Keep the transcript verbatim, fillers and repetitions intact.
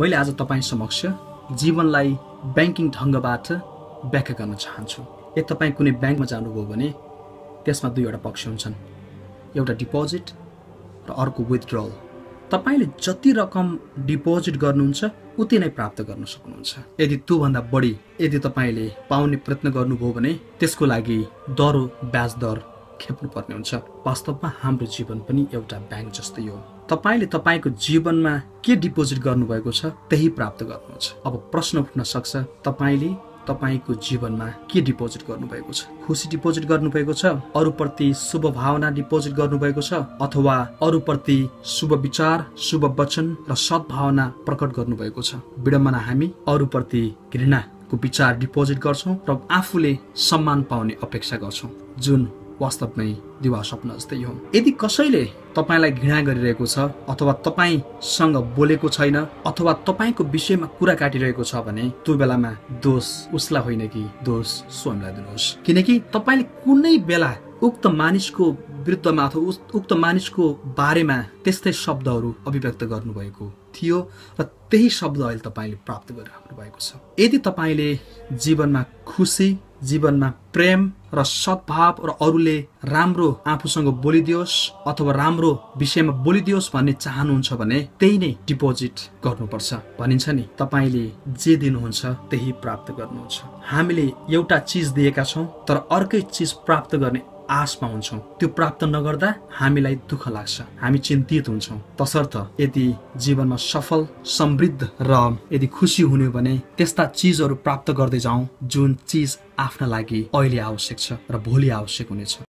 मैले आज तपाईं समक्ष जीवनलाई बैंकिङ ढंगबाट व्याख्या गर्न चाहन्छु। यदि तपाईं कुनै बैंकमा जानुभयो भने त्यसमा दुईवटा पक्ष हुन्छन्, एउटा डिपोजिट र अर्को विथड्रल। तपाईंले जति रकम डिपोजिट गर्नुहुन्छ उति नै प्राप्त गर्न सक्नुहुन्छ। यदि त्यो भन्दा बढी यदि तपाईंले पाउने प्रयत्न गर्नुभयो भने त्यसको लागि दरो ब्याज दर खेप्नु पर्ने हुन्छ। वास्तवमा हाम्रो जीवन पनि एउटा बैंक जस्तै हो। तपाईंले तपाईंको जीवनमा के डिपोजिट गर्नुभएको छ त्यही प्राप्त गर्नुहुन्छ। अब प्रश्न उठ्न सक्छ, तपाईंले तपाईंको जीवनमा के डिपोजिट गर्नुभएको छ? खुशी डिपोजिट गर्नुभएको छ, अरूप्रति शुभ भावना डिपोजिट गर्नुभएको छ, अथवा अरूप्रति शुभ विचार, शुभ वचन र सद्भावना प्रकट गर्नुभएको छ? विडम्बना हामी अरूप्रति घृणाको विचार डिपोजिट गर्छौं र आफूले सम्मान पाउने अपेक्षा गर्छौं, जुन वास्तवमै दिवा स्वप्न जस्तै हो। यदि कसैले तपाईंलाई घृणा गरिरहेको छ, अथवा तपाईंसँग बोलेको छैन, अथवा तपाईंको विषयमा कुरा काटिरहेको छ भने त्यो बेलामा दोष उसलाई होइन कि दोष स्वयंलाई दिनुहोस्, किनकि तपाईंले कुनै बेला उक्त मानिसको विरुद्धमा अथवा उक्त मानिसको बारेमा त्यस्तै शब्दहरू अभिव्यक्त गर्नुभएको थियो र त्यही शब्द अहिले तपाईंले प्राप्त गरिराख्नु भएको छ। यदि तपाईंले जीवनमा खुसी, जीवनमा प्रेम र सद्भाव र अरूले राम्रो आफूसँग बोलिदियोस् अथवा राम्रो विषयमा बोलिदियोस् भन्ने चाहनुहुन्छ भने त्यही नै डिपोजिट गर्नुपर्छ। भनिन्छ नि, तपाईंले जे दिनुहुन्छ त्यही प्राप्त गर्नुहुन्छ। हामीले एउटा चीज दिएका छौं तर अर्कै चीज प्राप्त गर्ने आशमा हुन्छौं। त्यो प्राप्त नगर्दा हामीलाई दुःख लाग्छ, हामी चिन्तित हुन्छौं। तसर्थ यदि जीवनमा सफल, समृद्ध र यदि खुशी हुने हो भने त्यस्ता चीजहरू प्राप्त गर्दै जाउँ जुन चीज आफ्ना लागि अहिले आवश्यक छ र भोलि आवश्यक हुनेछ।